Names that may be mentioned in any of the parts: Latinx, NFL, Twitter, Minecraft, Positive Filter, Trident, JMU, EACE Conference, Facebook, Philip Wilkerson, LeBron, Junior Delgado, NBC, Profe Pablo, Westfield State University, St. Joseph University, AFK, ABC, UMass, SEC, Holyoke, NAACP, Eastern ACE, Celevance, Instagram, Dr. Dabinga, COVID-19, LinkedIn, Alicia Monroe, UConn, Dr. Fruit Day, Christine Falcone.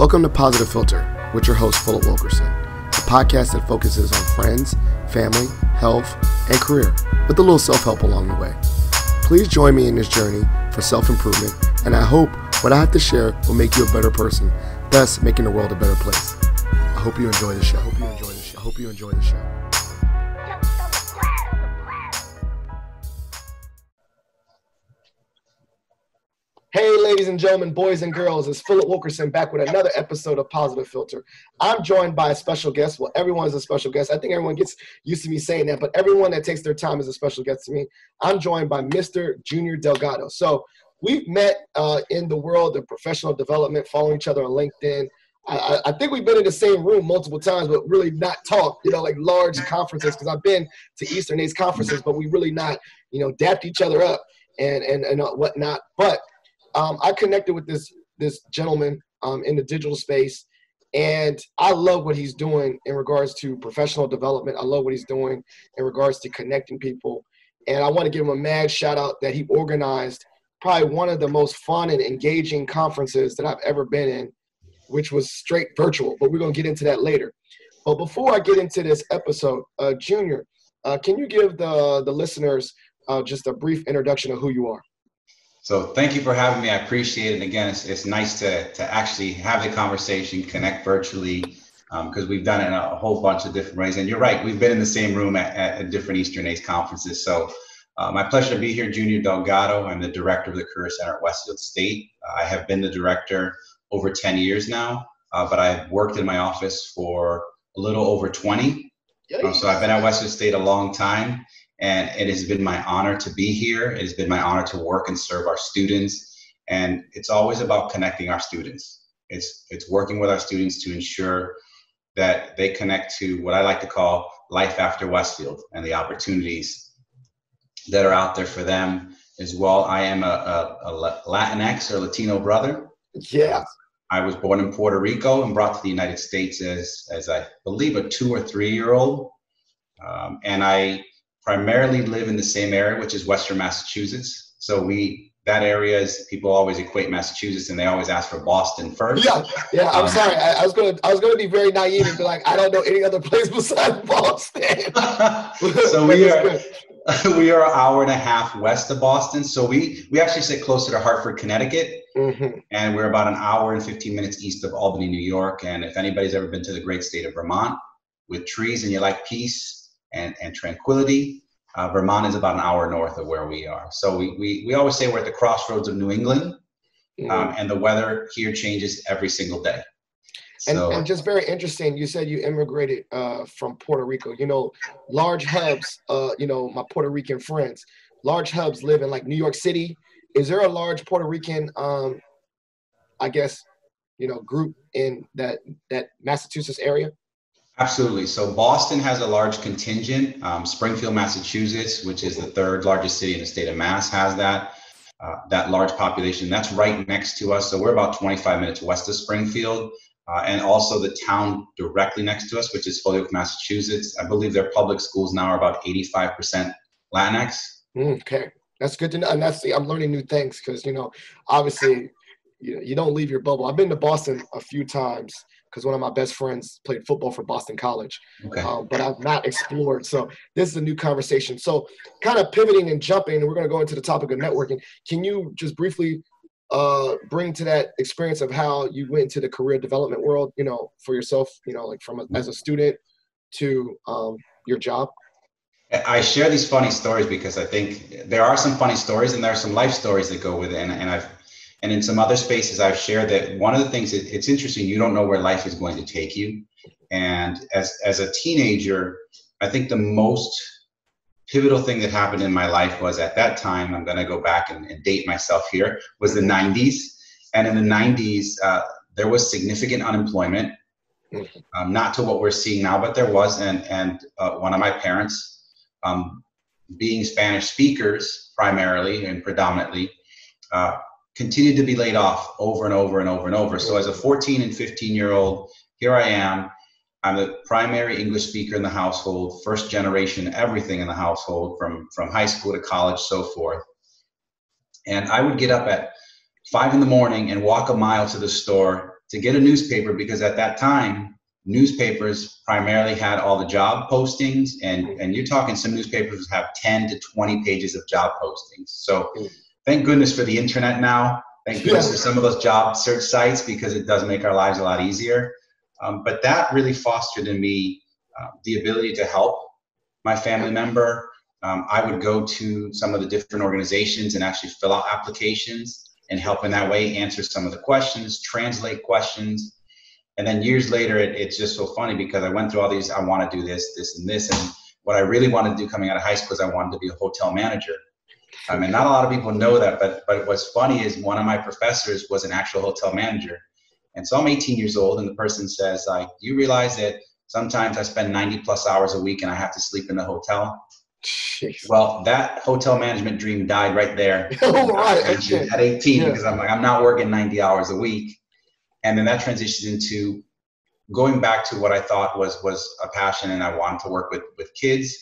Welcome to Positive Filter with your host, Philip Wilkerson, a podcast that focuses on friends, family, health, and career with a little self-help along the way. Please join me in this journey for self-improvement, and I hope what I have to share will make you a better person, thus making the world a better place. I hope you enjoy the show. I hope you enjoy the show. I hope you enjoy the show. Hey, ladies and gentlemen, boys and girls, it's Philip Wilkerson back with another episode of Positive Filter. I'm joined by a special guest. Well, everyone is a special guest. I think everyone gets used to me saying that, but everyone that takes their time is a special guest to me. I'm joined by Mr. Junior Delgado. So we've met in the world of professional development, following each other on LinkedIn. I think we've been in the same room multiple times, but really not talked, you know, like large conferences, because I've been to East and A's conferences, but we really not, you know, dapped each other up and whatnot. But I connected with this gentleman in the digital space, and I love what he's doing in regards to professional development. I love what he's doing in regards to connecting people. And I want to give him a mad shout out that he organized probably one of the most fun and engaging conferences that I've ever been in, which was straight virtual, but we're going to get into that later. But before I get into this episode, Junior, can you give the listeners just a brief introduction of who you are? So thank you for having me. I appreciate it. And again, it's nice to actually have the conversation, connect virtually, because we've done it in a whole bunch of different ways. And you're right, we've been in the same room at different Eastern ACE conferences. So my pleasure to be here, Junior Delgado. I'm the director of the Career Center at Westfield State. I have been the director over 10 years now, but I've worked in my office for a little over 20. So I've been at Westfield State a long time. And it has been my honor to be here. It has been my honor to work and serve our students. And it's always about connecting our students. It's working with our students to ensure that they connect to what I like to call life after Westfield and the opportunities that are out there for them as well. I am a Latinx or Latino brother. Yeah. I was born in Puerto Rico and brought to the United States as I believe a 2 or 3 year old. And I primarily live in the same area, which is Western Massachusetts. So that area is, people always equate Massachusetts and they always ask for Boston first. Yeah. I'm sorry. I was gonna be very naive and be like, I don't know any other place besides Boston. So we are an hour and a half west of Boston. So we actually sit closer to Hartford, Connecticut, and we're about an hour and 15 minutes east of Albany, New York. And if anybody's ever been to the great state of Vermont, with trees and you like peace and tranquility, Vermont is about an hour north of where we are. So we always say we're at the crossroads of New England, and the weather here changes every single day. And just very interesting, you said you immigrated from Puerto Rico. You know, large hubs, you know, my Puerto Rican friends, large hubs live in like New York City. Is there a large Puerto Rican, I guess, you know, group in that Massachusetts area? Absolutely. So Boston has a large contingent. Springfield, Massachusetts, which is the third largest city in the state of Mass, has that large population. That's right next to us. So we're about 25 minutes west of Springfield, and also the town directly next to us, which is Holyoke, Massachusetts. I believe their public schools now are about 85% Latinx. Okay, that's good to know. And I'm learning new things because, you know, obviously, you don't leave your bubble. I've been to Boston a few times, because one of my best friends played football for Boston College, but I've not explored. So this is a new conversation. So kind of pivoting and jumping, and we're going to go into the topic of networking. Can you just briefly bring to that experience of how you went into the career development world, you know, for yourself, you know, like as a student to your job? I share these funny stories because I think there are some funny stories and there are some life stories that go with it. And in some other spaces, I've shared that one of the things it's interesting, you don't know where life is going to take you. And as a teenager, I think the most pivotal thing that happened in my life was, at that time, I'm going to go back and date myself here, was the 90s. And in the 90s, there was significant unemployment, not to what we're seeing now, but there was. And one of my parents, being Spanish speakers primarily and predominantly, continued to be laid off over and over and over and over. So as a 14 and 15-year-old, here I am. I'm the primary English speaker in the household, first generation, everything in the household from high school to college, so forth. And I would get up at 5 in the morning and walk a mile to the store to get a newspaper, because at that time, newspapers primarily had all the job postings, and you're talking some newspapers have 10 to 20 pages of job postings. So thank goodness for the internet now. Thank goodness for some of those job search sites, because it does make our lives a lot easier. But that really fostered in me the ability to help my family member. I would go to some of the different organizations and actually fill out applications and help in that way, answer some of the questions, translate questions. And then years later, it's just so funny, because I went through all these, I want to do this, this, and this. And what I really wanted to do coming out of high school is I wanted to be a hotel manager. I mean, not a lot of people know that, but what's funny is one of my professors was an actual hotel manager. And so I'm 18 years old, and the person says, like, you realize that sometimes I spend 90-plus hours a week and I have to sleep in the hotel? Jeez. Well, that hotel management dream died right there. Oh, right. Okay. At 18, because I'm like, I'm not working 90 hours a week. And then that transitioned into going back to what I thought was a passion, and I wanted to work with kids.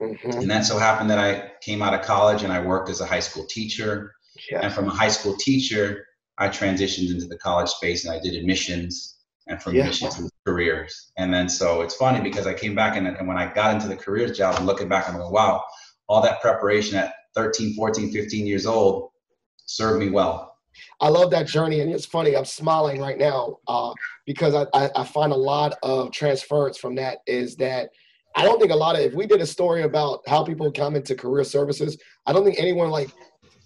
Mm-hmm. And that so happened that I came out of college and I worked as a high school teacher. Yeah. And from a high school teacher, I transitioned into the college space and I did admissions, and from admissions to careers. And then so it's funny, because I came back and when I got into the careers job and looking back, I'm going, wow, all that preparation at 13, 14, 15 years old served me well. I love that journey. And it's funny, I'm smiling right now because I find a lot of transference from that is that I don't think a lot of, if we did a story about how people come into career services, I don't think anyone like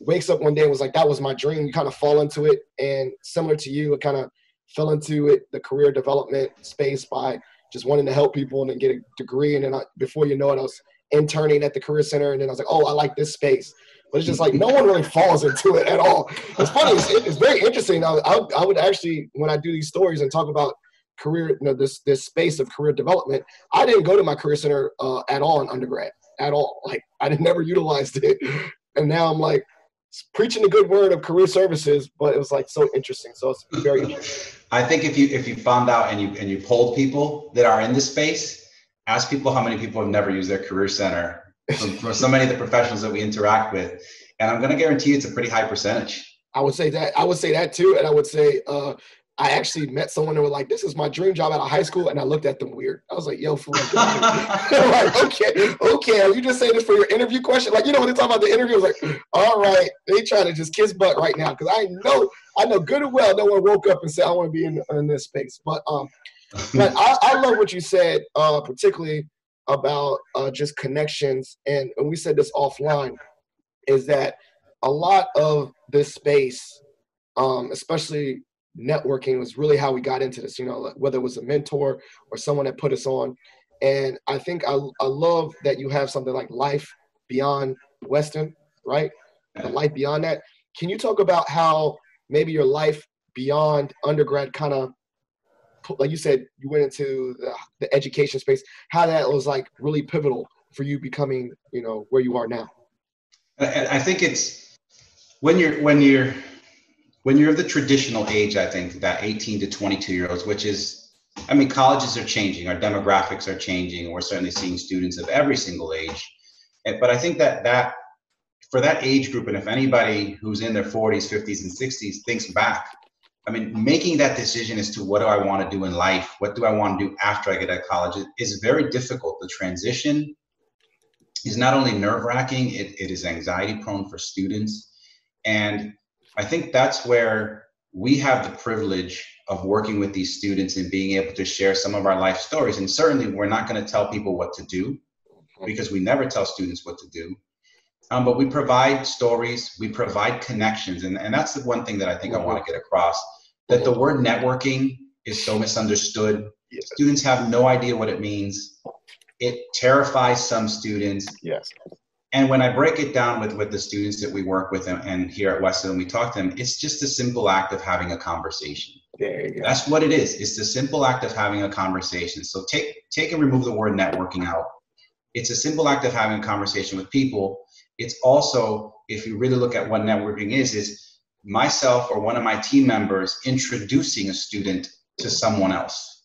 wakes up one day and was like, that was my dream. You kind of fall into it. And similar to you, it kind of fell into it, the career development space, by just wanting to help people and then get a degree. And then before you know it, I was interning at the career center. And then I was like, oh, I like this space. But it's just like, no one really falls into it at all. It's funny. It's very interesting. I would actually, when I do these stories and talk about career, you know, this space of career development, I didn't go to my career center at all in undergrad, at all. Like, I never utilized it. And now I'm like preaching the good word of career services, but it was like so interesting. So it's very interesting. I think if you found out and you polled people that are in this space, ask people how many people have never used their career center. For so many of the professionals that we interact with, and I'm going to guarantee it's a pretty high percentage. I would say that too, and I would say I actually met someone that was like, "This is my dream job out of high school," and I looked at them weird. I was like, "Yo, fool!" Like, okay, are you just saying this for your interview question? Like, you know, when they talk about the interview, I was like, "All right, they trying to just kiss butt right now," because I know good and well, no one woke up and said, "I want to be in this space." But I love what you said, particularly about just connections, and we said this offline, is that a lot of this space, especially networking, was really how we got into this, you know, whether it was a mentor or someone that put us on. And I think I love that you have something like Life Beyond Weston, right? The Life Beyond that. Can you talk about how maybe your life beyond undergrad kind of, like you said, you went into the education space, how that was like really pivotal for you becoming, you know, where you are now? I think it's when you're of the traditional age, I think that 18 to 22 year olds, which is, I mean, colleges are changing, our demographics are changing, and we're certainly seeing students of every single age. But I think that for that age group, and if anybody who's in their 40s, 50s, and 60s thinks back, I mean, making that decision as to what do I want to do in life? What do I want to do after I get out of college is very difficult. The transition is not only nerve-wracking, it is anxiety-prone for students. And I think that's where we have the privilege of working with these students and being able to share some of our life stories. And certainly we're not going to tell people what to do, because we never tell students what to do. But we provide stories, we provide connections. And that's the one thing that I think I want to get across, that the word networking is so misunderstood. Yes. Students have no idea what it means. It terrifies some students. Yes. And when I break it down with the students that we work with and here at Westfield, we talk to them, it's just a simple act of having a conversation. There you go. That's what it is. It's the simple act of having a conversation. So take and remove the word networking out. It's a simple act of having a conversation with people. It's also, if you really look at what networking is myself or one of my team members introducing a student to someone else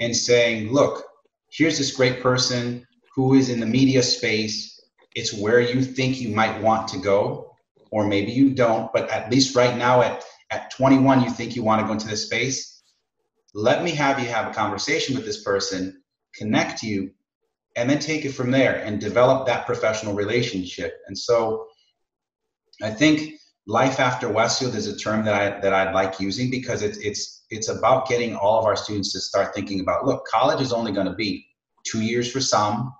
and saying, look, here's this great person who is in the media space. It's where you think you might want to go, or maybe you don't, but at least right now at at 21, you think you want to go into this space, let me have you have a conversation with this person, connect you, and then take it from there and develop that professional relationship. And so I think life after Westfield is a term that I like using, because it's about getting all of our students to start thinking about, look, college is only going to be 2 years for some,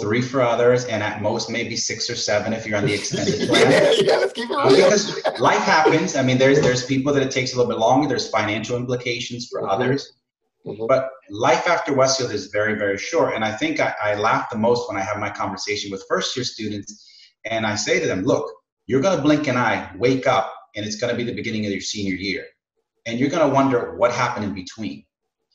3 for others, and at most maybe 6 or 7 if you're on the extended plan. Yeah, let's keep it real. Because life happens. I mean, there's people that it takes a little bit longer. There's financial implications for others. But life after Westfield is very, very short. And I think I laugh the most when I have my conversation with first-year students, and I say to them, look, you're going to blink an eye, wake up, and it's going to be the beginning of your senior year. And you're going to wonder what happened in between.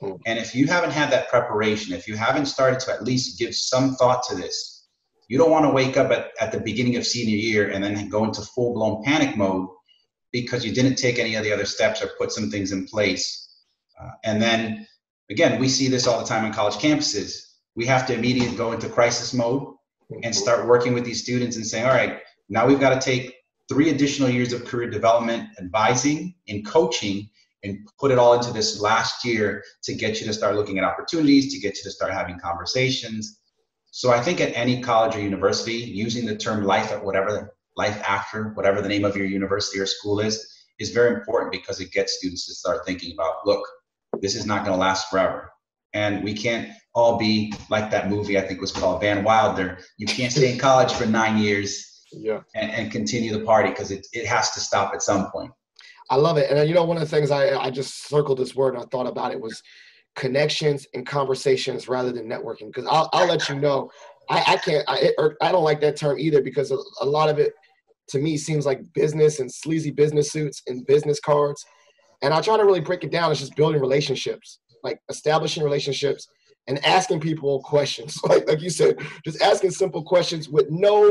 And if you haven't had that preparation, if you haven't started to at least give some thought to this, you don't want to wake up at the beginning of senior year and then go into full-blown panic mode because you didn't take any of the other steps or put some things in place. And then, again, we see this all the time on college campuses. We have to immediately go into crisis mode and start working with these students and saying, all right, now we've got to take 3 additional years of career development, advising, and coaching, and put it all into this last year to get you to start looking at opportunities, to get you to start having conversations. So I think at any college or university, using the term life at whatever, life after, whatever the name of your university or school is very important, because it gets students to start thinking about, look, this is not going to last forever. And we can't all be like that movie, I think was called Van Wilder. You can't stay in college for 9 years. Yeah. And continue the party, because it has to stop at some point. I love it. And you know, one of the things I just circled this word and I thought about it was connections and conversations rather than networking. Because I'll let you know, I don't like that term either, because a lot of it to me seems like business and sleazy business suits and business cards. And I try to really break it down. It's just building relationships, like establishing relationships and asking people questions. Like you said, just asking simple questions with no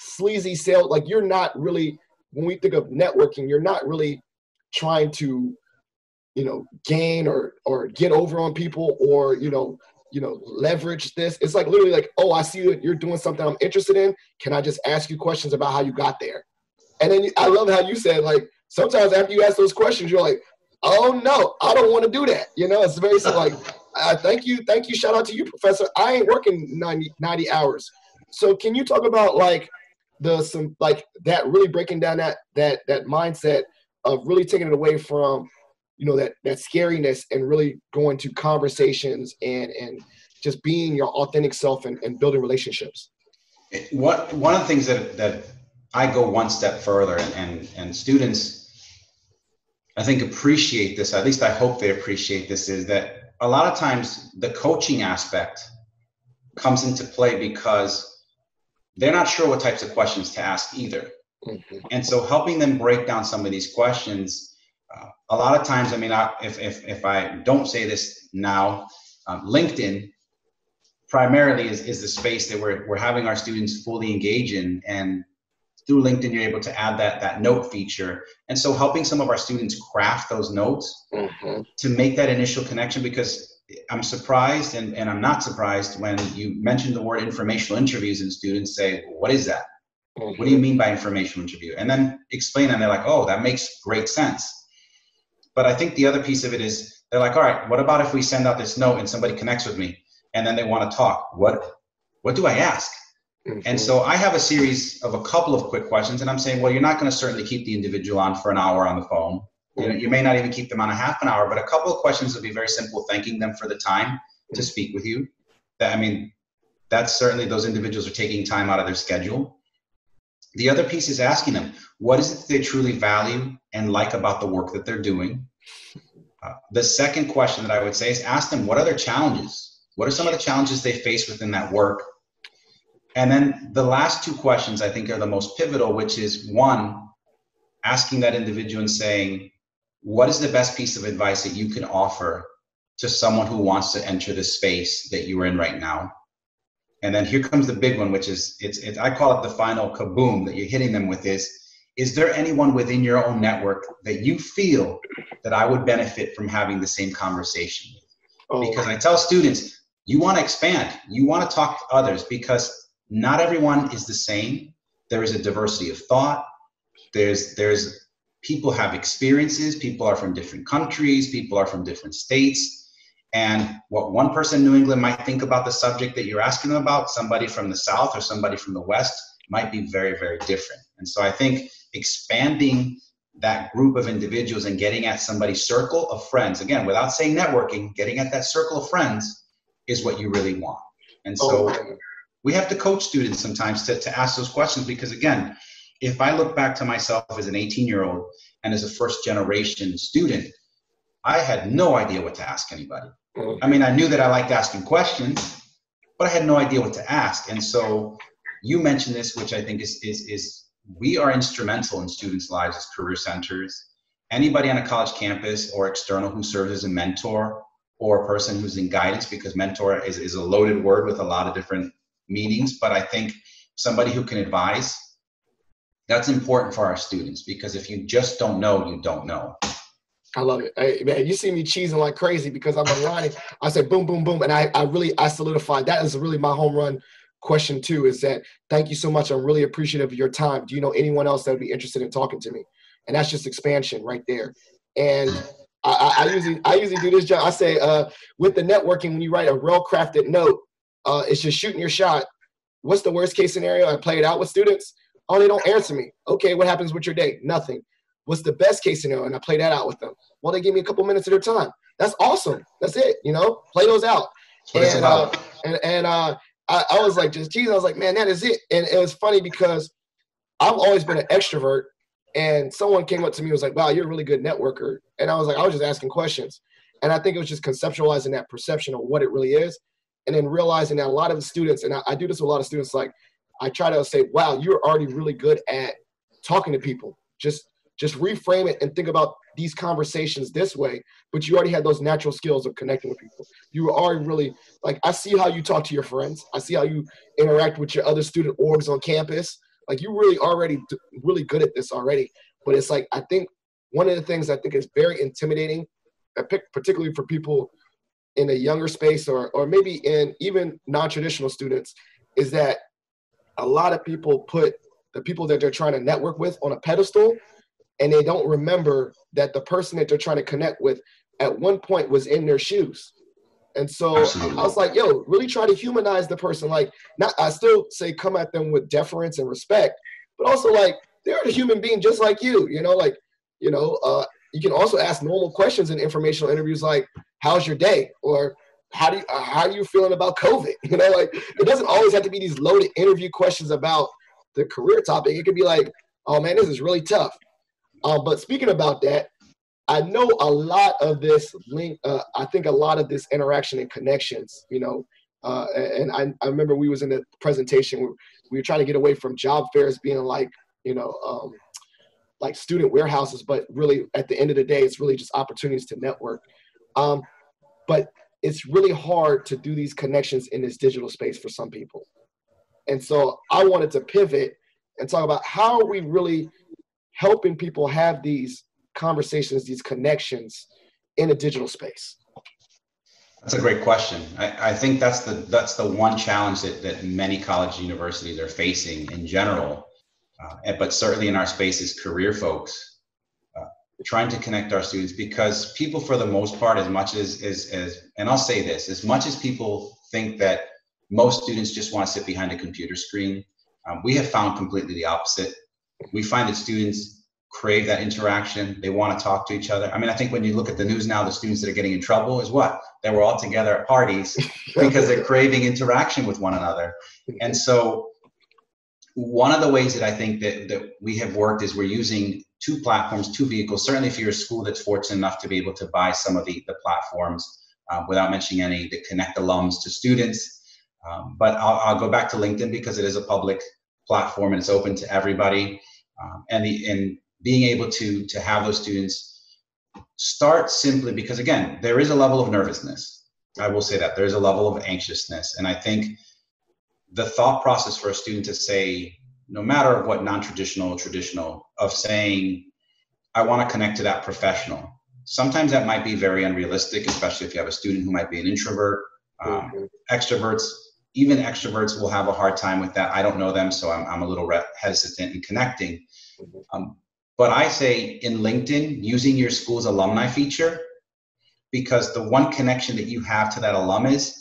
sleazy sales. Like, you're not really, when we think of networking, you're not really trying to, you know, gain or get over on people, or you know leverage this. It's like literally like, oh, I see you're doing something I'm interested in. Can I just ask you questions about how you got there? And then I love how you said, like, sometimes after you ask those questions, you're like, oh no, I don't want to do that. You know, it's very like, thank you, shout out to you, professor. I ain't working 90 hours. So can you talk about like that really breaking down that mindset of really taking it away from, you know, that scariness and really going to conversations and just being your authentic self and building relationships? One of the things that I go one step further, and students, I think, appreciate this, at least I hope they appreciate this, is that a lot of times the coaching aspect comes into play because they're not sure what types of questions to ask either. And so helping them break down some of these questions, a lot of times, I mean, if I don't say this now, LinkedIn primarily is the space that we're having our students fully engage in. And through LinkedIn, you're able to add that note feature. And so helping some of our students craft those notes to make that initial connection, because I'm surprised, and I'm not surprised, when you mention the word informational interviews and students say, what is that? What do you mean by informational interview? And then explain, and they're like, oh, that makes great sense. But I think the other piece of it is, they're like, all right, what about if we send out this note and somebody connects with me and then they want to talk? What do I ask? And so I have a series of a couple of quick questions, and I'm saying, well, you're not going to certainly keep the individual on for an hour on the phone. You know, you may not even keep them on a half an hour, but a couple of questions will be very simple, thanking them for the time to speak with you. That, I mean, that's certainly, those individuals are taking time out of their schedule. The other piece is asking them, what is it that they truly value and like about the work that they're doing? The second question that I would say is ask them, what are their challenges? What are some of the challenges they face within that work? And then the last two questions I think are the most pivotal, which is one, asking that individual and saying, what is the best piece of advice that you can offer to someone who wants to enter the space that you are in right now? And then here comes the big one, which is, I call it the final kaboom that you're hitting them with, is there anyone within your own network that you feel that I would benefit from having the same conversation with? Oh. Because I tell students, you want to expand, you want to talk to others, because not everyone is the same. There is a diversity of thought. There's people have experiences, people are from different countries, people are from different states. And what one person in New England might think about the subject that you're asking them about, somebody from the South or somebody from the West might be very, very different. And so I think expanding that group of individuals and getting at somebody's circle of friends, again, without saying networking, getting at that circle of friends is what you really want. And so we have to coach students sometimes to ask those questions, because again, if I look back to myself as an 18-year-old and as a first-generation student, I had no idea what to ask anybody. I mean, I knew that I liked asking questions, but I had no idea what to ask. And so you mentioned this, which I think is we are instrumental in students' lives as career centers. Anybody on a college campus or external who serves as a mentor or a person who's in guidance, because mentor is a loaded word with a lot of different meanings, but I think somebody who can advise, that's important for our students, because if you just don't know, you don't know. I love it. Hey, man, you see me cheesing like crazy because I'm online. I said, boom, boom, boom. And I solidified. That is really my home run question too, is that thank you so much. I'm really appreciative of your time. Do you know anyone else that would be interested in talking to me? And that's just expansion right there. And I usually do this job. I say, with the networking, when you write a well-crafted note, it's just shooting your shot. What's the worst case scenario? I play it out with students. Oh, they don't answer me. Okay, what happens with your day? Nothing. What's the best case scenario? And I play that out with them. Well, they give me a couple minutes of their time. That's awesome. That's it. You know, play those out. I was like, just, geez, I was like, man, that is it. And it was funny because I've always been an extrovert, and someone came up to me and was like, wow, you're a really good networker. And I was like, I was just asking questions. And I think it was just conceptualizing that perception of what it really is. And then realizing that a lot of the students, and I do this with a lot of students, like I try to say, wow, you're already really good at talking to people. Just reframe it and think about these conversations this way, but you already had those natural skills of connecting with people. You were already really, like, I see how you talk to your friends. I see how you interact with your other student orgs on campus. Like, you're really already really good at this already. But it's like, I think one of the things I think is very intimidating, particularly for people in a younger space or maybe in even non-traditional students, is that a lot of people put the people that they're trying to network with on a pedestal, and they don't remember that the person that they're trying to connect with at one point was in their shoes. And so absolutely. I was like, yo, really try to humanize the person. Like, not, I still say come at them with deference and respect, but also like, they're a human being just like you, you know, like, you know, you can also ask normal questions in informational interviews, like, how's your day? Or how are you feeling about COVID? You know, like, it doesn't always have to be these loaded interview questions about the career topic. It could be like, oh man, this is really tough. But speaking about that, I know a lot of this link, I think a lot of this interaction and connections, you know, and I remember we was in a presentation where we were trying to get away from job fairs being like, you know, like student warehouses, but really at the end of the day, it's really just opportunities to network. But it's really hard to do these connections in this digital space for some people. And so I wanted to pivot and talk about how are we really helping people have these conversations, these connections in a digital space? That's a great question. I think that's the one challenge that many college universities are facing in general, but certainly in our space is career folks, trying to connect our students, because people for the most part, as much as, and I'll say this, as much as people think that most students just want to sit behind a computer screen, we have found completely the opposite. We find that students crave that interaction. They want to talk to each other. I mean, I think when you look at the news now, the students that are getting in trouble is what? They were all together at parties because they're craving interaction with one another. And so one of the ways that I think that we have worked is we're using two platforms, two vehicles. Certainly if you're a school that's fortunate enough to be able to buy some of the platforms, without mentioning any, that connect alums to students. But I'll go back to LinkedIn because it is a public platform and it's open to everybody. And being able to have those students start simply because, again, there is a level of nervousness. I will say that there is a level of anxiousness. And I think the thought process for a student to say, no matter what non-traditional, traditional, of saying, I want to connect to that professional. Sometimes that might be very unrealistic, especially if you have a student who might be an introvert. Extroverts, even extroverts will have a hard time with that. I don't know them, so I'm a little hesitant in connecting. But I say in LinkedIn, using your school's alumni feature, because the one connection that you have to that alum is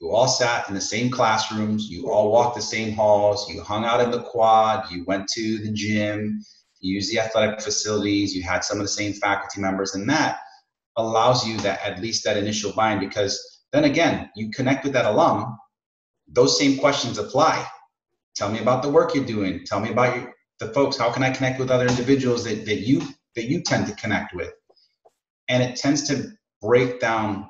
you all sat in the same classrooms, you all walked the same halls, you hung out in the quad, you went to the gym, you used the athletic facilities, you had some of the same faculty members, and that allows you that at least that initial buy-in, because then again, you connect with that alum, those same questions apply. Tell me about the work you're doing. Tell me about the folks. How can I connect with other individuals that you tend to connect with? And it tends to break down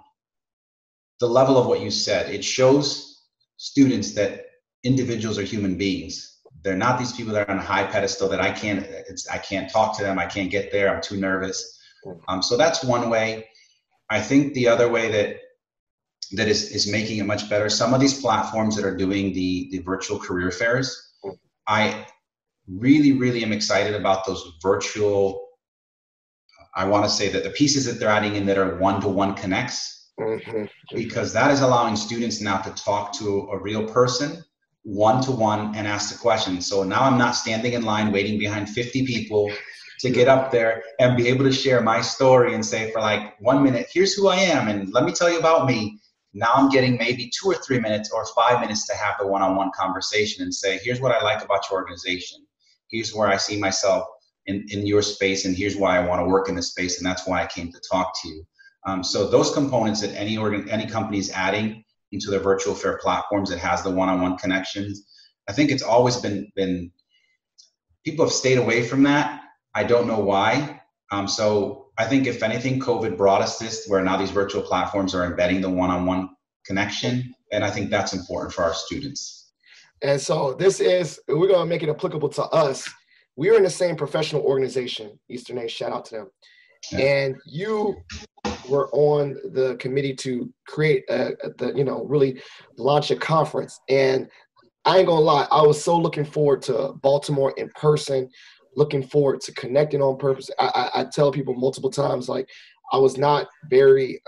the level of what you said. It shows students that individuals are human beings. They're not these people that are on a high pedestal that I can't talk to them. I can't get there. I'm too nervous. So that's one way. I think the other way that is making it much better, some of these platforms that are doing the virtual career fairs, I really, really am excited about those virtual, I want to say that the pieces that they're adding in that are one-to-one connects, because that is allowing students now to talk to a real person one-to-one and ask the question. So now I'm not standing in line waiting behind 50 people to get up there and be able to share my story and say for like 1 minute, here's who I am and let me tell you about me. Now I'm getting maybe 2 or 3 minutes or 5 minutes to have the one-on-one conversation and say, here's what I like about your organization. Here's where I see myself in your space, and here's why I want to work in this space, and that's why I came to talk to you. So those components that any company is adding into their virtual fair platforms that has the one-on-one connections, I think it's always been people have stayed away from that. I don't know why. So I think if anything, COVID brought us this, where now these virtual platforms are embedding the one-on-one connection. And I think that's important for our students. And so we're going to make it applicable to us. We are in the same professional organization, Eastern A's, shout out to them. Yeah. And you were on the committee to create really launch a conference. And I ain't gonna lie, I was so looking forward to Baltimore in person, looking forward to connecting on purpose. I tell people multiple times, like, I was not very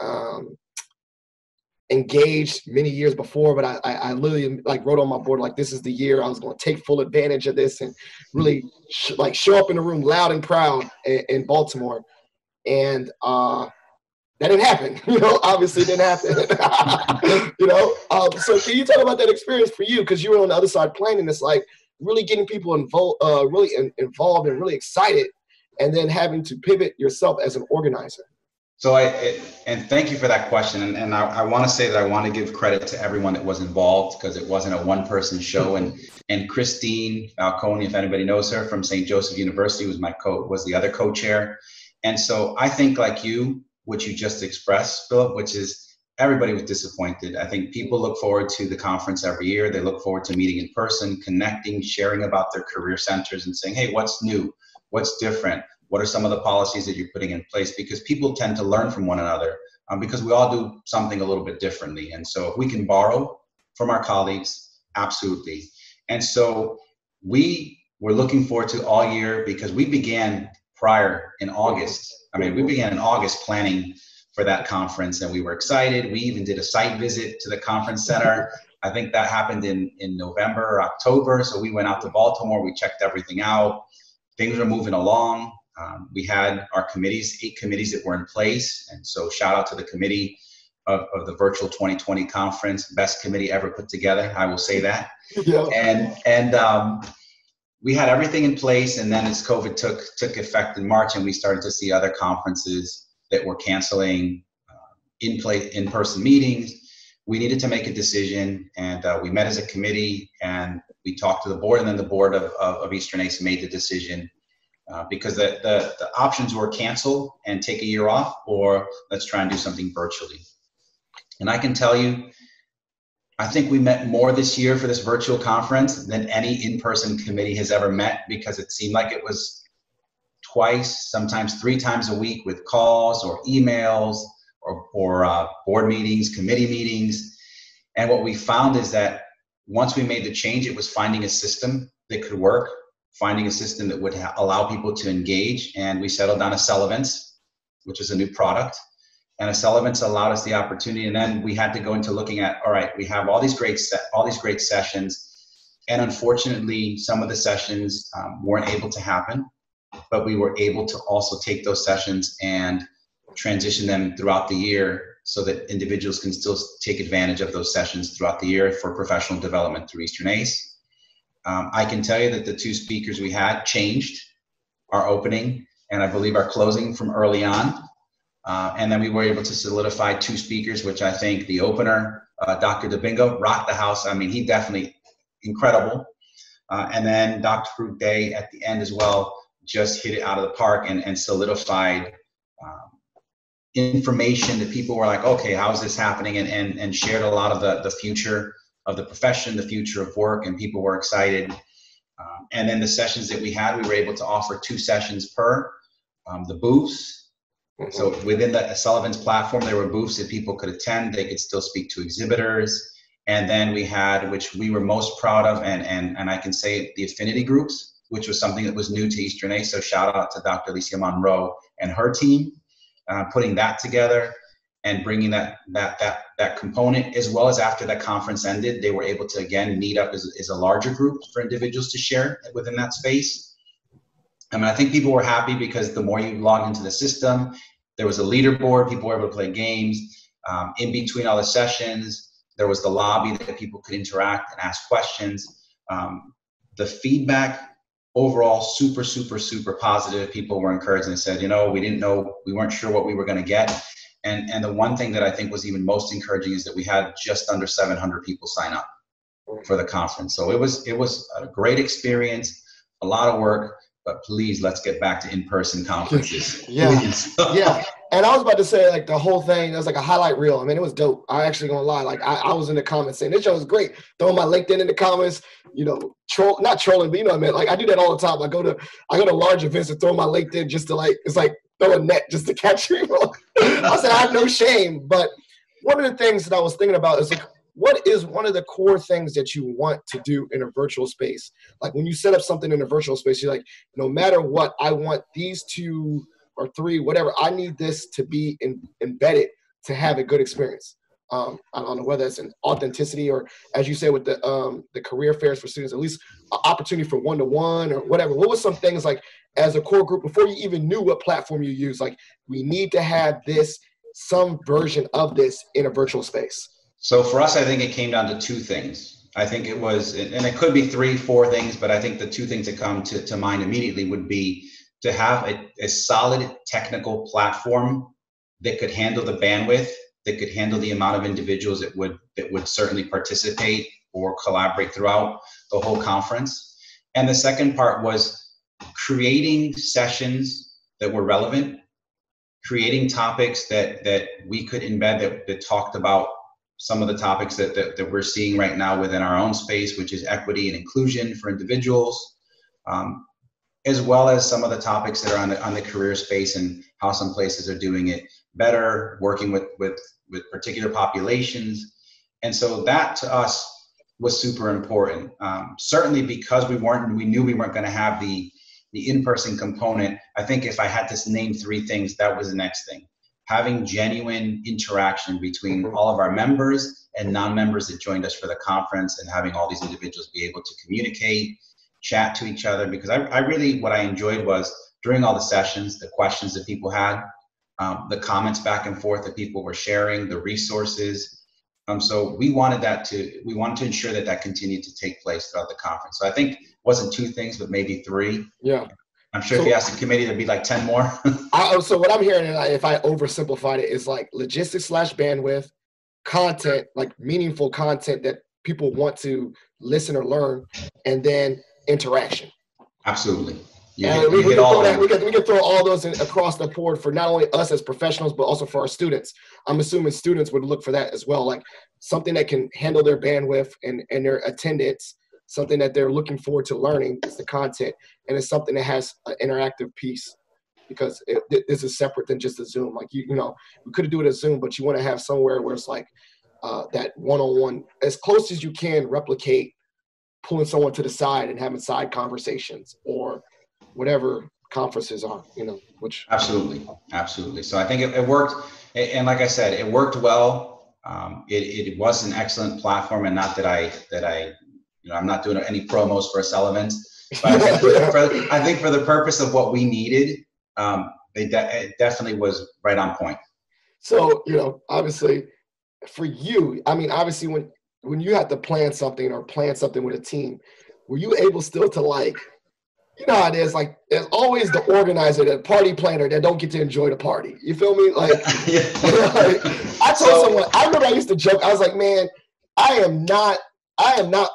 engaged many years before, but I literally like wrote on my board, like, this is the year I was going to take full advantage of this and really show up in the room loud and proud in Baltimore. And that didn't happen, obviously it didn't happen, So can you talk about that experience for you? Because you were on the other side playing, and it's like, really getting people involved and really excited, and then having to pivot yourself as an organizer. So and thank you for that question. And I want to say that I want to give credit to everyone that was involved, because it wasn't a one person show. And Christine Falcone, if anybody knows her, from St. Joseph University, was the other co-chair. And so I think, like you, what you just expressed, Philip, which is everybody was disappointed. I think people look forward to the conference every year. They look forward to meeting in person, connecting, sharing about their career centers and saying, hey, what's new? What's different? What are some of the policies that you're putting in place? Because people tend to learn from one another, because we all do something a little bit differently. And so if we can borrow from our colleagues, absolutely. And so we were looking forward to all year, because we began in August planning for that conference, and we were excited. We even did a site visit to the conference center. I think that happened in November or October. So we went out to Baltimore, we checked everything out. Things were moving along. We had our committees, 8 committees that were in place. And so shout out to the committee of the virtual 2020 conference, best committee ever put together, I will say that. Yeah. And we had everything in place. And then as COVID took effect in March, and we started to see other conferences that were canceling in-person meetings, we needed to make a decision. And we met as a committee, and we talked to the board, and then the board of Eastern ACE made the decision, because the options were cancel and take a year off, or let's try and do something virtually. And I can tell you, I think we met more this year for this virtual conference than any in-person committee has ever met, because it seemed like it was twice, sometimes 3 times a week, with calls or emails or board meetings, committee meetings. And what we found is that once we made the change, it was finding a system that could work, finding a system that would allow people to engage. And we settled on a Celevance, which is a new product. And a Celevance allowed us the opportunity. And then we had to go into looking at, all right, we have all these great sessions. And unfortunately, some of the sessions weren't able to happen. but we were able to also take those sessions and transition them throughout the year so that individuals can still take advantage of those sessions throughout the year for professional development through Eastern ACE. I can tell you that the two speakers we had changed our opening and I believe our closing from early on. And then we were able to solidify two speakers, which I think the opener, Dr. Dabinga, rocked the house. I mean, he definitely incredible. And then Dr. Fruit Day at the end as well, just hit it out of the park and solidified information that people were like, okay, how is this happening? And shared a lot of the future of the profession, the future of work, and people were excited. And then the sessions that we had, we were able to offer two sessions per the booth. So within the Sullivan's platform, there were booths that people could attend. They could still speak to exhibitors. And then we had, which we were most proud of, and I can say the affinity groups, which was something that was new to Eastern ACE. So shout out to Dr. Alicia Monroe and her team, putting that together and bringing that component, as well as after that conference ended, they were able to again meet up as a larger group for individuals to share within that space. I mean, I think people were happy because the more you logged into the system, there was a leaderboard, people were able to play games. In between all the sessions, there was the lobby that people could interact and ask questions. The feedback overall, super, super, super positive. People were encouraged and said, you know, we didn't know, we weren't sure what we were gonna get. And the one thing that I think was even most encouraging is that we had just under 700 people sign up for the conference. So it was a great experience, a lot of work, but please, let's get back to in-person conferences. Yeah, yeah. And I was about to say, like, the whole thing, it was like a highlight reel. I mean, it was dope. I'm actually going to lie. Like, I was in the comments saying, this show is great. Throwing my LinkedIn in the comments, you know, not trolling, but you know what I mean? Like, I do that all the time. I go to large events and throw my LinkedIn just to, like, it's like throw a net just to catch people. I said, I have no shame. But one of the things that I was thinking about is, like, what is one of the core things that you want to do in a virtual space? Like, when you set up something in a virtual space, you're like, no matter what, I want these two or three, whatever, I need this to be embedded to have a good experience. I don't know whether it's an authenticity or, as you say, with the career fairs for students, at least an opportunity for one-to-one or whatever. What were some things, like, as a core group, before you even knew what platform you use, like, we need to have this, some version of this in a virtual space? So for us, I think it came down to two things. I think it was, and it could be three, four things, but I think the two things that come to mind immediately would be to have a solid technical platform that could handle the bandwidth, that could handle the amount of individuals that would certainly participate or collaborate throughout the whole conference. And the second part was creating sessions that were relevant, creating topics that we could embed that talked about some of the topics that we're seeing right now within our own space, which is equity and inclusion for individuals, as well as some of the topics that are on the career space and how some places are doing it better, working with particular populations. And so that to us was super important. Certainly because we knew we weren't gonna have the in-person component. I think if I had to name three things, that was the next thing. Having genuine interaction between all of our members and non-members that joined us for the conference, and having all these individuals be able to communicate, chat to each other. Because I really, what I enjoyed was during all the sessions, the questions that people had, the comments back and forth that people were sharing, the resources. So we wanted to ensure that continued to take place throughout the conference. So I think it wasn't two things, but maybe three. Yeah. I'm sure if you asked the committee, there'd be like 10 more. So what I'm hearing, if I oversimplified it, is like logistics / bandwidth, content, like meaningful content that people want to listen or learn, and then interaction. Absolutely. We can throw all those in, across the board, for not only us as professionals, but also for our students. I'm assuming students would look for that as well, like something that can handle their bandwidth and their attendance. Something that they're looking forward to learning is the content, and it's something that has an interactive piece, because this is separate than just a Zoom. Like, you know, we could do it as Zoom, but you want to have somewhere where it's like that one-on-one, as close as you can replicate, pulling someone to the side and having side conversations or whatever conferences are, you know, which. Absolutely. Absolutely. So I think it worked. And like I said, it worked well. It was an excellent platform, and not that I, you know, I'm not doing any promos for Celevance, But I think for the purpose of what we needed, it definitely was right on point. So, you know, obviously for you, I mean, obviously when you had to plan something with a team, were you able still to, like, you know how it is, like, there's always the organizer, the party planner that don't get to enjoy the party. You feel me? Like, like I told someone, I remember I used to joke, I was like, man, I am not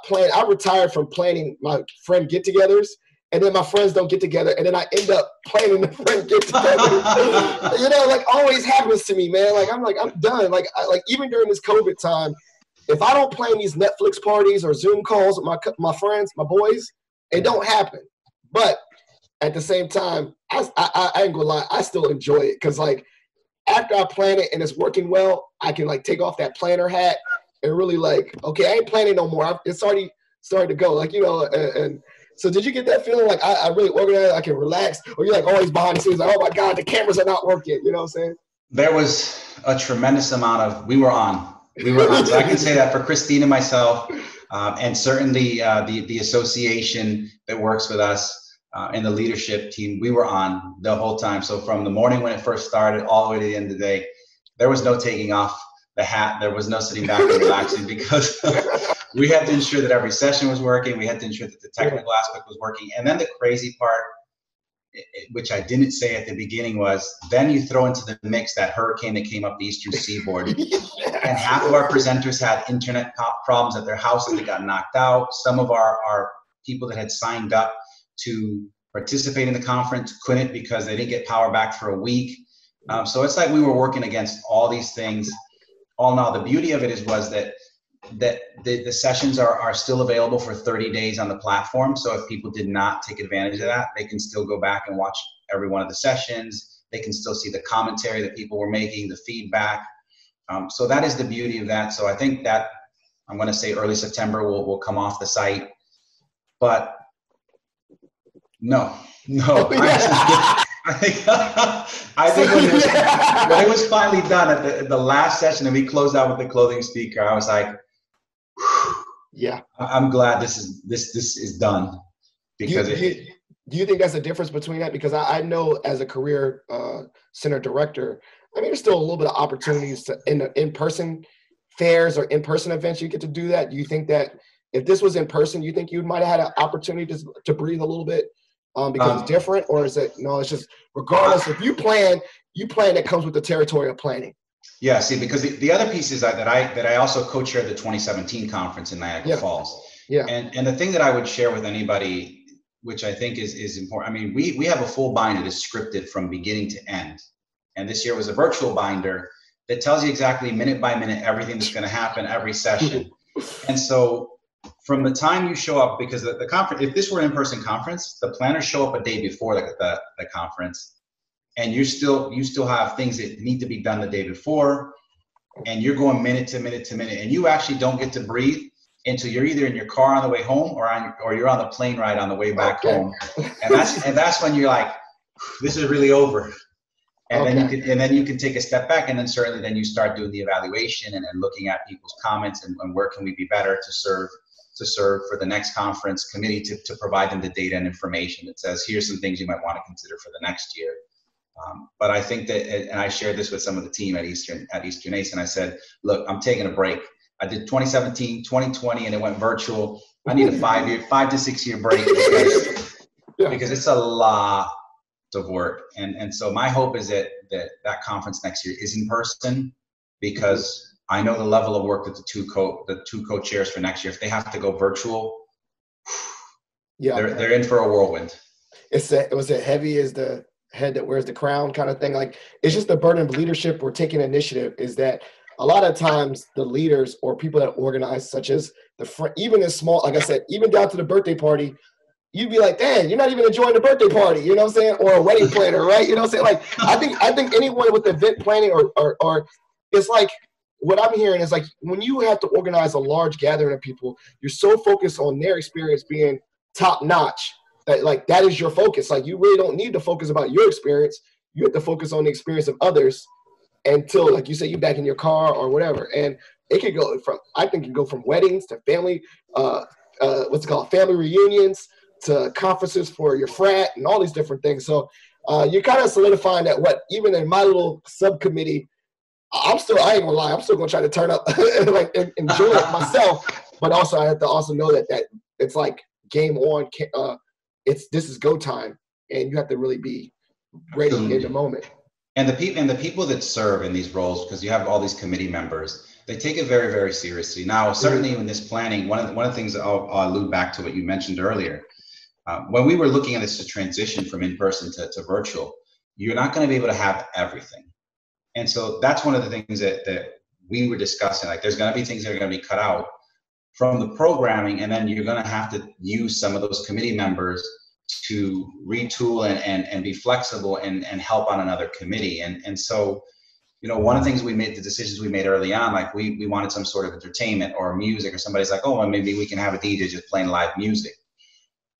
planning. I retired from planning my friend get-togethers, and then my friends don't get together, and then I end up planning the friend get-together. You know, like, always happens to me, man. Like, I'm done. Like, even during this COVID time, if I don't plan these Netflix parties or Zoom calls with my friends, my boys, it don't happen. But at the same time, I ain't gonna lie, I still enjoy it, because, like, after I plan it and it's working well, I can, like, take off that planner hat and really, like, okay, I ain't planning no more. It's already started to go, like, you know. And so did you get that feeling like I really organized, I can relax, or you're, like, always behind the scenes, like, oh my God, the cameras are not working, you know what I'm saying? There was a tremendous amount of, we were on. So I can say that for Christine and myself, and certainly the association that works with us, and the leadership team, we were on the whole time. So from the morning when it first started all the way to the end of the day, there was no taking off the hat. There was no sitting back and relaxing, because we had to ensure that every session was working. We had to ensure that the technical aspect was working. And then the crazy part, which I didn't say at the beginning, was then you throw into the mix that hurricane that came up the eastern seaboard. And half of our presenters had internet problems at their houses. They got knocked out. Some of our people that had signed up to participate in the conference couldn't, because they didn't get power back for a week. So it's like we were working against all these things. All in all, the beauty of it was that the sessions are still available for 30 days on the platform. So if people did not take advantage of that, they can still go back and watch every one of the sessions. They can still see the commentary that people were making, the feedback. So that is the beauty of that. So I think that, I'm gonna say early September will come off the site, but no. I think when it was finally done at the last session and we closed out with the clothing speaker, I was like, yeah, I'm glad this is done, because do you think that's the difference between that? Because I know as a career center director, I mean, there's still a little bit of opportunities to in-person fairs or in-person events you get to do that. Do you think that if this was in person, you think you might have had an opportunity to breathe a little bit? Because it's different, or is it, no, it's just regardless, if you plan that comes with the territory of planning. Yeah, see, because the other piece is that I also co-chaired the 2017 conference in Niagara Falls. Yeah. And the thing that I would share with anybody, which I think is important, I mean, we have a full binder that's scripted from beginning to end. And this year was a virtual binder that tells you exactly minute by minute everything that's going to happen every session. And so from the time you show up, because the conference, if this were an in-person conference, the planners show up a day before the conference, and you still have things that need to be done the day before, and you're going minute to minute to minute, and you actually don't get to breathe until you're either in your car on the way home or you're on the plane ride on the way back home, and that's when you're like, this is really over, and then you can take a step back, and then certainly then you start doing the evaluation and looking at people's comments and where can we be better to serve for the next conference committee to provide them the data and information that says, here's some things you might want to consider for the next year. But I think that, and I shared this with some of the team at Eastern ACE, and I said, look, I'm taking a break. I did 2017, 2020, and it went virtual. I need a 5 to 6 year break, because it's a lot of work. And so my hope is that conference next year is in person, because I know the level of work that the two co-chairs for next year, if they have to go virtual, they're in for a whirlwind. It was heavy as the head that wears the crown kind of thing. Like, it's just the burden of leadership or taking initiative is that a lot of times the leaders or people that organize, such as even as small, like I said, even down to the birthday party, you'd be like, damn, you're not even enjoying the birthday party, you know what I'm saying? Or a wedding planner, right? You know what I'm saying? Like, I think anyone with event planning or it's like, what I'm hearing is, like, when you have to organize a large gathering of people, you're so focused on their experience being top notch that, like, that is your focus. Like, you really don't need to focus about your experience. You have to focus on the experience of others until, like you say, you're back in your car or whatever. And it could go from weddings to family, family reunions, to conferences for your frat and all these different things. So you're kind of solidifying that what, even in my little subcommittee, I ain't gonna lie, I'm still gonna try to turn up and like enjoy it myself. But also I have to also know that it's like game on, this is go time, and you have to really be ready in the moment. And the people that serve in these roles, because you have all these committee members, they take it very, very seriously. Now, certainly in this planning, one of the things that I'll allude back to what you mentioned earlier, when we were looking at this to transition from in-person to virtual, you're not going to be able to have everything. And so that's one of the things that we were discussing. Like, there's going to be things that are going to be cut out from the programming, and then you're going to have to use some of those committee members to retool and be flexible and help on another committee. And so, you know, one of the things the decisions we made early on, like we wanted some sort of entertainment or music, or somebody's like, oh, well, maybe we can have a DJ just playing live music.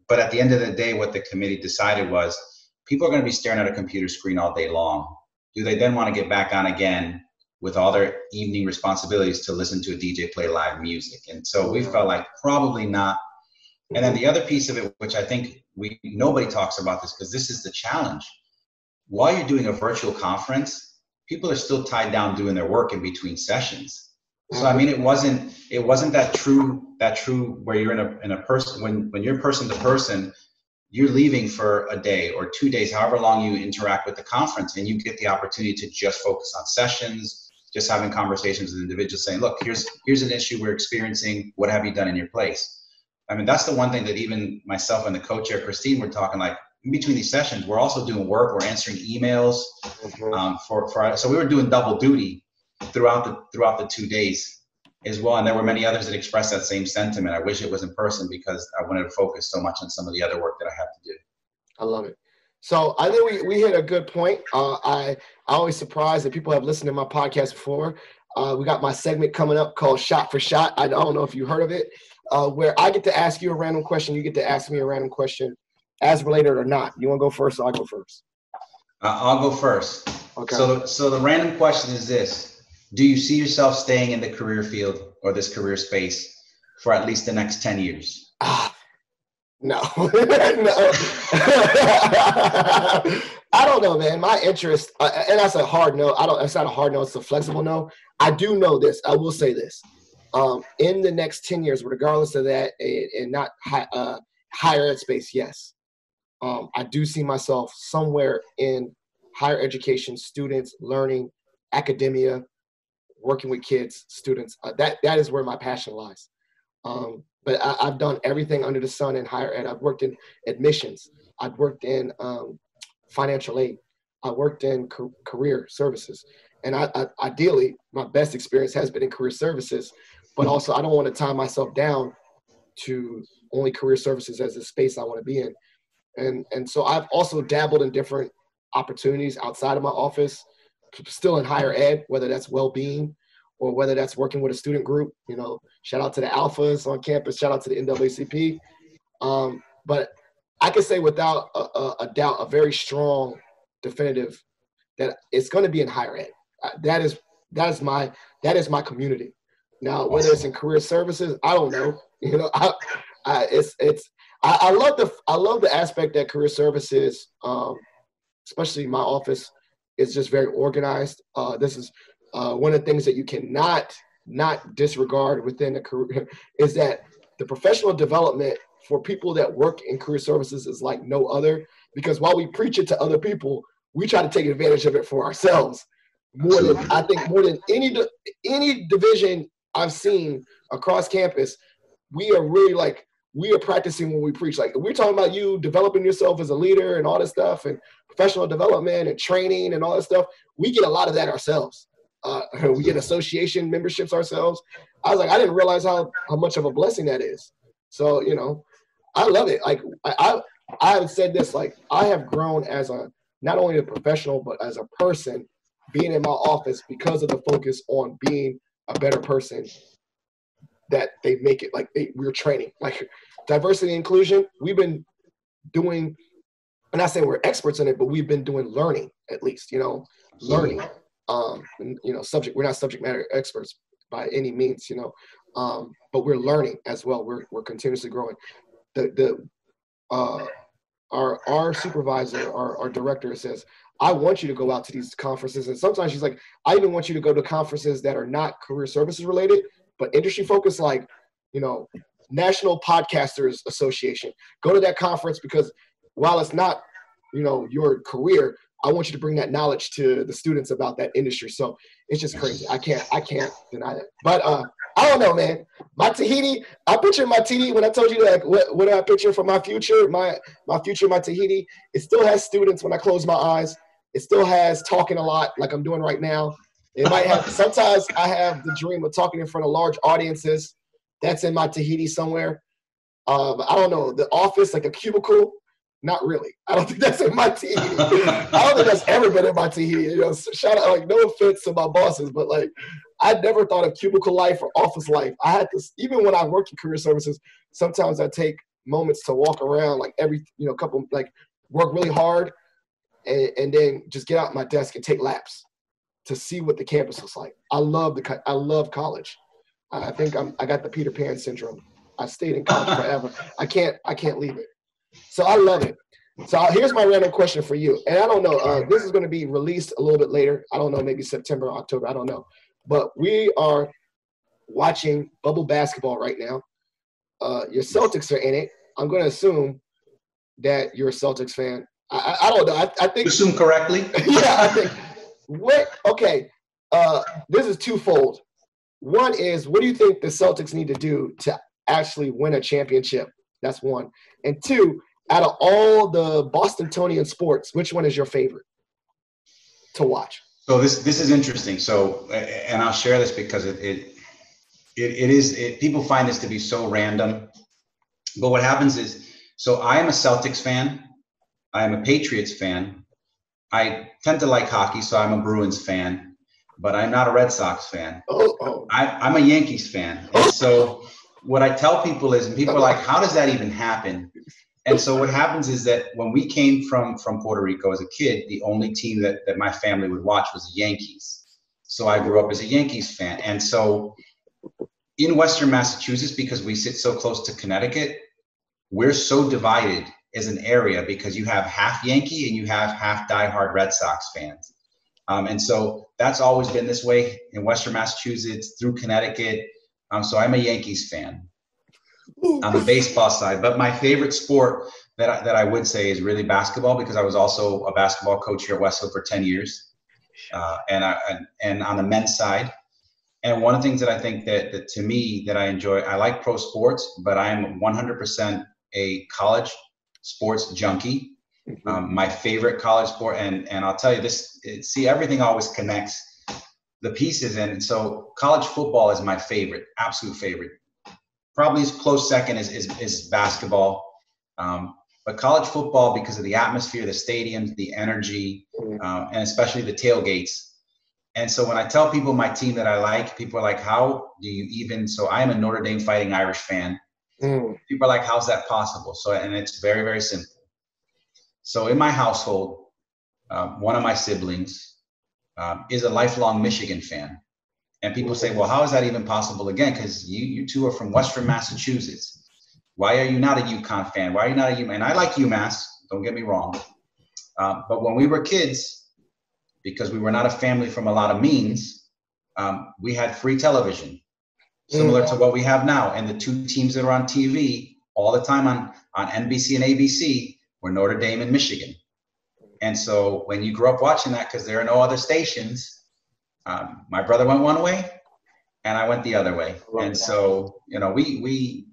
But at the end of the day, what the committee decided was people are going to be staring at a computer screen all day long. Do they then want to get back on again with all their evening responsibilities to listen to a DJ play live music? And so we felt like probably not. And then the other piece of it, which I think nobody talks about this because this is the challenge. While you're doing a virtual conference, people are still tied down doing their work in between sessions. So I mean, it wasn't that true where you're in a person, when you're person to person, you're leaving for a day or 2 days, however long you interact with the conference, and you get the opportunity to just focus on sessions, just having conversations with individuals saying, look, here's an issue we're experiencing. What have you done in your place? I mean, that's the one thing that even myself and the co-chair, Christine, were talking like, in between these sessions, we're also doing work. We're answering emails. So we were doing double duty throughout the 2 days as well. And there were many others that expressed that same sentiment. I wish it was in person because I wanted to focus so much on some of the other work that I have to do. I love it. So I think we hit a good point. I always surprised that people have listened to my podcast before. We got my segment coming up called Shot for Shot. I don't know if you heard of it, where I get to ask you a random question. You get to ask me a random question. As related or not, you want to go first or I'll go first? I'll go first. Okay. So the random question is this. Do you see yourself staying in the career field or this career space for at least the next 10 years? No. No. I don't know, man. My interest, and that's a hard no. It's not a hard no. It's a flexible no. I do know this. I will say this. In the next 10 years, regardless of that, and not higher ed space, yes. I do see myself somewhere in higher education, students, learning, academia, working with kids, students. That is where my passion lies. But I've done everything under the sun in higher ed. I've worked in admissions. I've worked in financial aid. I worked in career services. And I ideally, my best experience has been in career services, but also I don't want to tie myself down to only career services as a space I want to be in. And so I've also dabbled in different opportunities outside of my office, still in higher ed, whether that's well-being or whether that's working with a student group. You know, shout out to the Alphas on campus, shout out to the NAACP. But I can say without a doubt, a very strong definitive that it's going to be in higher ed. That is my community. Now, whether it's in career services, I don't know. You know, I love the aspect that career services, especially my office, is just very organized. This is one of the things that you cannot not disregard within a career is that the professional development for people that work in career services is like no other, because while we preach it to other people, we try to take advantage of it for ourselves more than any division I've seen across campus. We are really like, we are practicing when we preach. Like, we're talking about you developing yourself as a leader and all this stuff and professional development and training and all that stuff. We get a lot of that ourselves. We get association memberships ourselves. I was like, I didn't realize how much of a blessing that is. So, you know, I love it. Like, I have said this, like, I have grown as not only a professional, but as a person being in my office because of the focus on being a better person. That they make it like we're training, like diversity and inclusion. We've been doing, I'm not saying we're experts in it, but we've been doing learning at least, you know, learning, and, you know, we're not subject matter experts by any means, you know, but we're learning as well. We're continuously growing. The our supervisor, our director says, I want you to go out to these conferences. And sometimes she's like, I even want you to go to conferences that are not career services related, but industry focused, like, you know, National Podcasters Association. Go to that conference because while it's not, you know, your career, I want you to bring that knowledge to the students about that industry. So it's just crazy. I can't deny that. But I don't know, man. My Tahiti, I picture my Tahiti when I told you like what I picture for my future, my Tahiti. It still has students when I close my eyes. It still has talking a lot like I'm doing right now. It might have sometimes I have the dream of talking in front of large audiences. That's in my Tahiti somewhere. I don't know, the office, like a cubicle. Not really. I don't think that's in my Tahiti. I don't think that's ever been in my Tahiti. You know, shout out, like, no offense to my bosses, but like, I never thought of cubicle life or office life. I had to, even when I worked in career services, sometimes I take moments to walk around, like every, you know, couple, like work really hard and then just get out my desk and take laps to see what the campus looks like. I love college. I think I got the Peter Pan syndrome. I stayed in college forever. I can't leave it. So I love it. So here's my random question for you. And I don't know, this is going to be released a little bit later. I don't know, maybe September, October, I don't know. But we are watching bubble basketball right now. Your Celtics are in it. I'm going to assume that you're a Celtics fan. I don't know. I think. Assume correctly. Yeah, I think. What? Okay. This is twofold. One is, what do you think the Celtics need to do to actually win a championship? That's one. And two, out of all the Bostonian sports, which one is your favorite to watch? So this is interesting. So, and I'll share this because it is, people find this to be so random. But what happens is, so I am a Celtics fan. I am a Patriots fan. I tend to like hockey, so I'm a Bruins fan. But I'm not a Red Sox fan. Oh. I'm a Yankees fan. And so what I tell people is, and people are like, how does that even happen? And so what happens is that when we came from Puerto Rico as a kid, the only team that my family would watch was the Yankees. So I grew up as a Yankees fan. And so in Western Massachusetts, because we sit so close to Connecticut, we're so divided as an area because you have half Yankee and you have half diehard Red Sox fans. And so that's always been this way in Western Massachusetts through Connecticut. So I'm a Yankees fan on the baseball side. But my favorite sport that I would say is really basketball, because I was also a basketball coach here at Westfield for 10 years. And on the men's side. And one of the things that I think that to me that I enjoy, I like pro sports, but I'm 100% a college sports junkie. My favorite college sport, and I'll tell you this, everything always connects the pieces. And so college football is my favorite, absolute favorite. Probably as close second is basketball. But college football, because of the atmosphere, the stadiums, the energy, and especially the tailgates. And so when I tell people my team that I like, people are like, how do you even, so I am a Notre Dame Fighting Irish fan. People are like, how's that possible? So, and it's very, very simple. So in my household, one of my siblings is a lifelong Michigan fan. And people say, well, how is that even possible again? Because you two are from Western Massachusetts. Why are you not a UConn fan? Why are you not a UMass? And I like UMass, don't get me wrong. But when we were kids, because we were not a family from a lot of means, we had free television, similar to what we have now. And the two teams that are on TV all the time on NBC and ABC, were Notre Dame and Michigan. And so when you grew up watching that, because there are no other stations, my brother went one way and I went the other way. And so, you know, we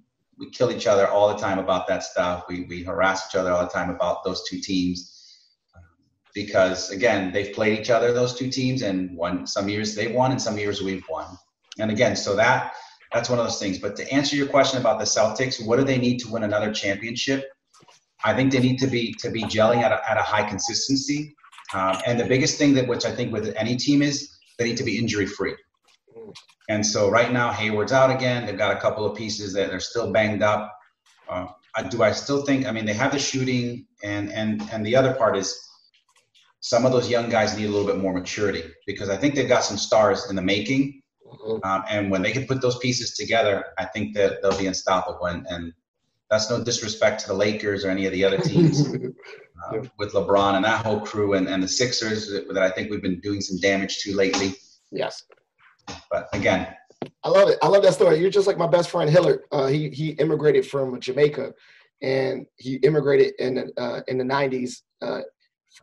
kill each other all the time about that stuff. We harass each other all the time about those two teams because, again, they've played each other, those two teams, and some years they've won and some years we've won. And again, so that's one of those things. But to answer your question about the Celtics, what do they need to win another championship? I think they need to be gelling at a high consistency. And the biggest thing which I think with any team is they need to be injury free. And so right now Hayward's out again. They've got a couple of pieces that they're still banged up. They have the shooting and the other part is some of those young guys need a little bit more maturity because I think they've got some stars in the making. And when they can put those pieces together, I think that they'll be unstoppable. And That's no disrespect to the Lakers or any of the other teams with LeBron and that whole crew and the Sixers that I think we've been doing some damage to lately. Yes. But again, I love it. I love that story. You're just like my best friend, Hillard. He immigrated from Jamaica, and he immigrated in the 90s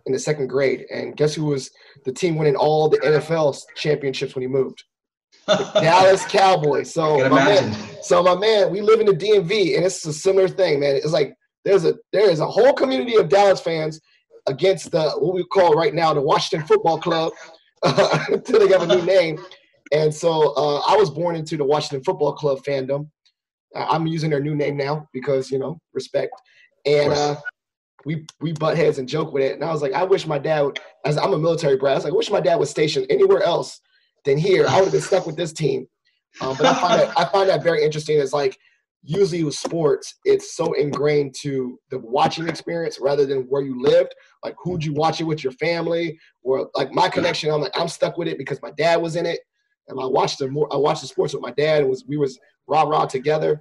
in the second grade. And guess who was the team winning all the NFL championships when he moved? The Dallas Cowboys. So my man, we live in the DMV, and it's a similar thing, man. It's like there is a whole community of Dallas fans against the what we call right now the Washington Football Club until they got a new name. And so I was born into the Washington Football Club fandom. I'm using their new name now because, you know, respect. And we butt heads and joke with it. And I was like, I wish my dad would, as I'm a military brat, I was like, I wish my dad was stationed anywhere else than here. I would have been stuck with this team. But I find that very interesting. It's like usually with sports, it's so ingrained to the watching experience rather than where you lived. Like, who'd you watch it with, your family? Or like my connection, I'm like, I'm stuck with it because my dad was in it. And I watched the sports with my dad. We was rah-rah together.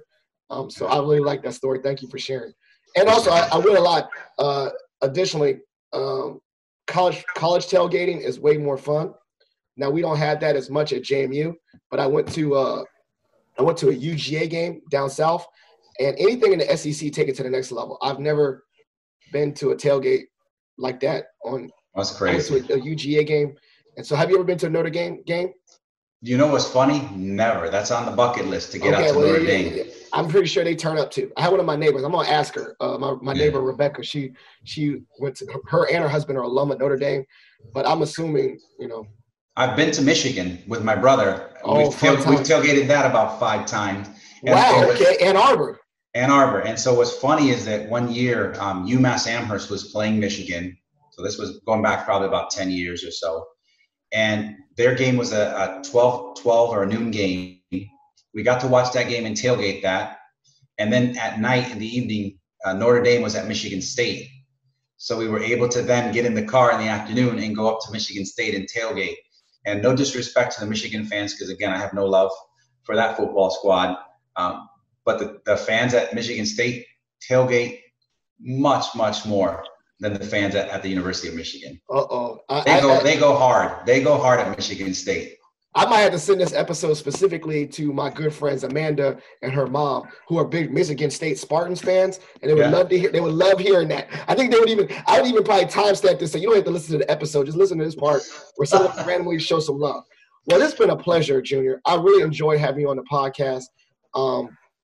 So I really like that story. Thank you for sharing. And also, I read a lot. Additionally, college tailgating is way more fun. Now, we don't have that as much at JMU, but I went to a UGA game down south, and anything in the SEC take it to the next level. I've never been to a tailgate like that on That's crazy. A UGA game. And so have you ever been to a Notre Dame game? You know what's funny? Never. That's on the bucket list to get out to Notre Dame. Yeah. I'm pretty sure they turn up too. I had one of my neighbors. I'm gonna ask her. My neighbor Rebecca. She went to her and her husband are alum at Notre Dame, but I'm assuming you know. I've been to Michigan with my brother. We've tailgated that about 5 times. And wow. Okay. Ann Arbor. And so what's funny is that one year UMass Amherst was playing Michigan. So this was going back probably about 10 years or so. And their game was a 12 or a noon game. We got to watch that game and tailgate that. And then at night in the evening, Notre Dame was at Michigan State. So we were able to then get in the car in the afternoon and go up to Michigan State and tailgate. And no disrespect to the Michigan fans, because again, I have no love for that football squad. But the fans at Michigan State tailgate much, much more than the fans at the University of Michigan. Uh-oh. They go hard. They go hard at Michigan State. I might have to send this episode specifically to my good friends Amanda and her mom, who are big Michigan State Spartans fans, and they would love to hear. They would love hearing that. I think I would even probably timestamp this, so you don't have to listen to the episode. Just listen to this part where someone randomly shows some love. Well, it's been a pleasure, Junior. I really enjoyed having you on the podcast.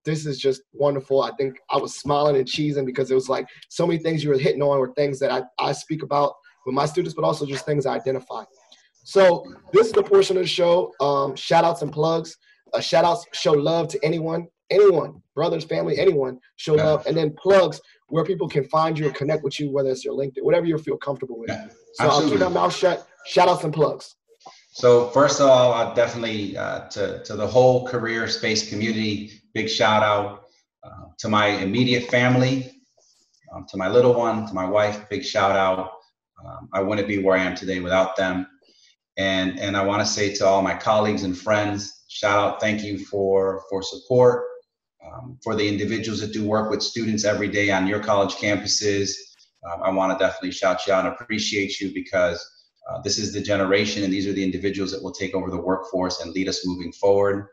This is just wonderful. I think I was smiling and cheesing because it was like so many things you were hitting on were things that I speak about with my students, but also just things I identify. So this is the portion of the show, shout outs and plugs. Shout outs, show love to anyone, brothers, family, anyone, show love. And then plugs where people can find you or connect with you, whether it's your LinkedIn, whatever you feel comfortable with. Yeah, so I'll keep my mouth shut, shout outs and plugs. So first of all, I definitely to the whole career space community, big shout out to my immediate family, to my little one, to my wife, big shout out. I wouldn't be where I am today without them. And I want to say to all my colleagues and friends, shout out, thank you for support, for the individuals that do work with students every day on your college campuses. I want to definitely shout you out and appreciate you because this is the generation and these are the individuals that will take over the workforce and lead us moving forward.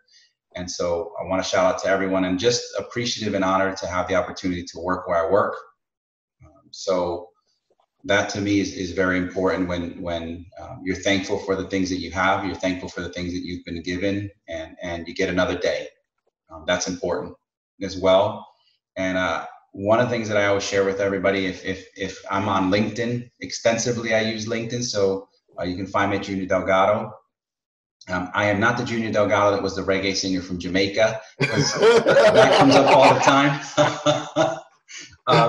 And so I want to shout out to everyone and just appreciative and honored to have the opportunity to work where I work. So that to me is very important when you're thankful for the things that you have, you're thankful for the things that you've been given, and you get another day. That's important as well. And one of the things that I always share with everybody, if I'm on LinkedIn, extensively I use LinkedIn, so you can find me at Junior Delgado. I am not the Junior Delgado that was the reggae singer from Jamaica. That comes up all the time.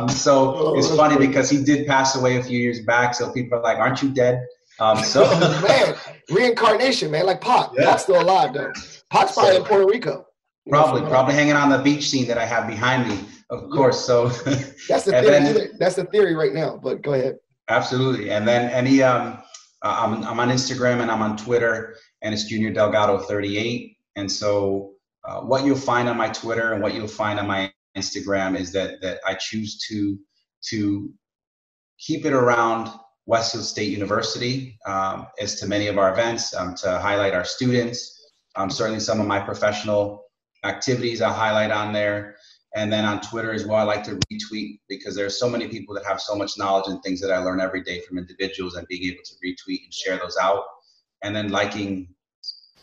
So it's funny because he did pass away a few years back. So people are like, aren't you dead? Man, reincarnation, man, like Pac. Yeah. Pop's still alive, though. Pop's probably in Puerto Rico. Probably hanging on the beach scene that I have behind me, of course. So that's the theory. That's the theory right now, but go ahead. Absolutely. And then I'm on Instagram and I'm on Twitter and it's Junior Delgado 38. And so what you'll find on my Twitter and what you'll find on my Instagram is that I choose to keep it around Westfield State University as to many of our events, to highlight our students. Certainly some of my professional activities I highlight on there. And then on Twitter as well, I like to retweet because there are so many people that have so much knowledge and things that I learn every day from individuals, and being able to retweet and share those out. And then liking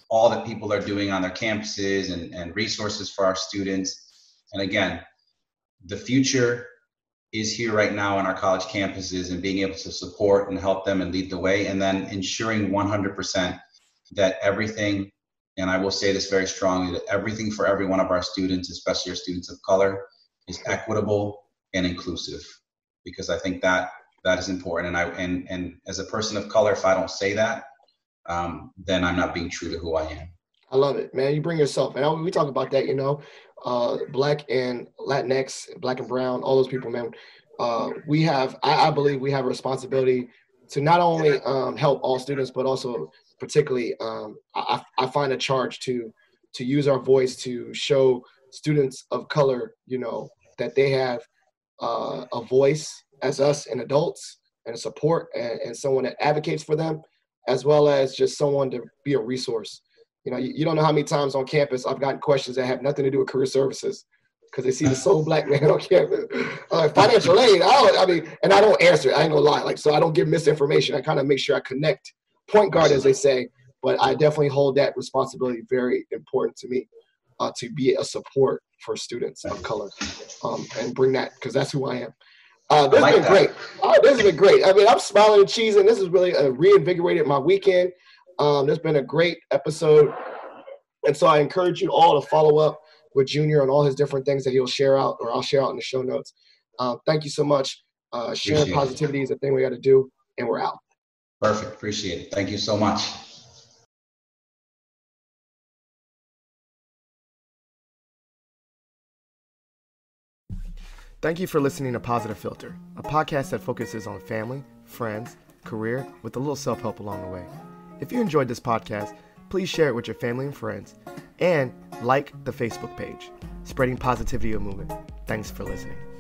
all that people are doing on their campuses and resources for our students. And again, the future is here right now on our college campuses, and being able to support and help them and lead the way. And then ensuring 100% that everything, and I will say this very strongly, that everything for every one of our students, especially our students of color, is equitable and inclusive, because I think that is important. And I as a person of color, if I don't say that, then I'm not being true to who I am. I love it, man. You bring yourself, and we talk about that, Black and Latinx, Black and brown, all those people, man. I believe we have a responsibility to not only help all students, but also particularly I find a charge to use our voice to show students of color, that they have a voice as us and adults, and support and someone that advocates for them, as well as just someone to be a resource. You don't know how many times on campus I've gotten questions that have nothing to do with career services, because they see the sole Black man on campus. Financial aid, and I don't answer it. I ain't gonna lie. So I don't give misinformation. I kind of make sure I connect. Point guard, as they say, but I definitely hold that responsibility very important to me, to be a support for students of color, and bring that, because that's who I am. This has been great. Oh, this has been great. I'm smiling and cheesing. This has really reinvigorated my weekend. It's been a great episode, and so I encourage you all to follow up with Junior on all his different things that he'll share out, or I'll share out in the show notes. Thank you so much. Sharing positivity is a thing we got to do, and we're out. Perfect. Appreciate it. Thank you so much. Thank you for listening to Positive Filter, a podcast that focuses on family, friends, career, with a little self-help along the way. If you enjoyed this podcast, please share it with your family and friends, and like the Facebook page, Spreading Positivity Movement. Thanks for listening.